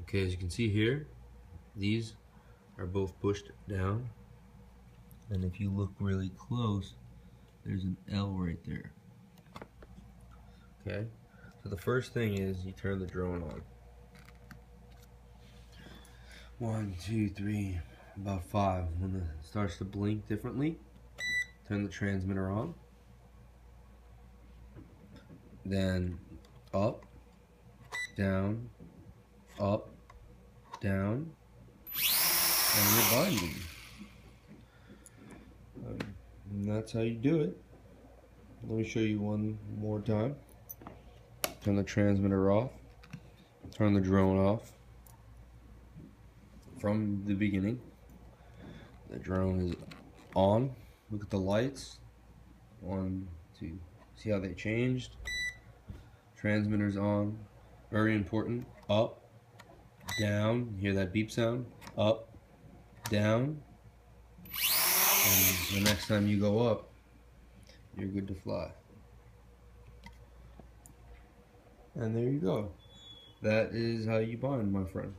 Okay, as you can see here, these are both pushed down, and if you look really close, there's an L right there. Okay, so the first thing is you turn the drone on. 1, 2, 3, about 5. When it starts to blink differently, turn the transmitter on. Then up, down, up, down, and you're binding. And that's how you do it. Let me show you one more time. Turn the transmitter off, turn the drone off from the beginning. The drone is on. Look at the lights. 1, 2, see how they changed. Transmitter's on, very important. Up, down, hear that beep sound? Up, down, and the next time you go up, you're good to fly. And there you go. That is how you bind, my friend.